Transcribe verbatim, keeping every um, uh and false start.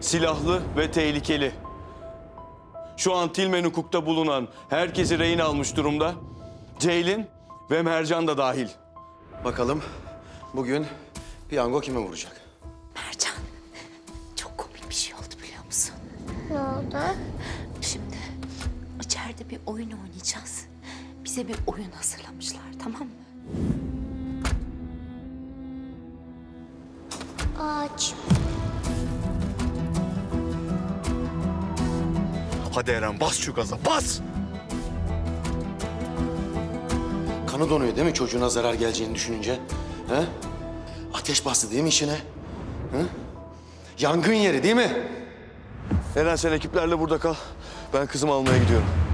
silahlı ve tehlikeli. Şu an Tilmen hukukta bulunan herkesi rehin almış durumda. Ceylin ve Mercan da dahil. Bakalım bugün piyango kime vuracak? Mercan, çok komik bir şey oldu biliyor musun? Ne oldu? Şimdi içeride bir oyun oynayacağız. Bize bir oyun hazırlamışlar, tamam mı? Ağaç. Hadi Eren, bas şu gaza, bas! Kanı donuyor değil mi çocuğuna zarar geleceğini düşününce? He? Ateş bastı değil mi işine? He? Yangın yeri değil mi? Eren, sen ekiplerle burada kal. Ben kızımı almaya gidiyorum.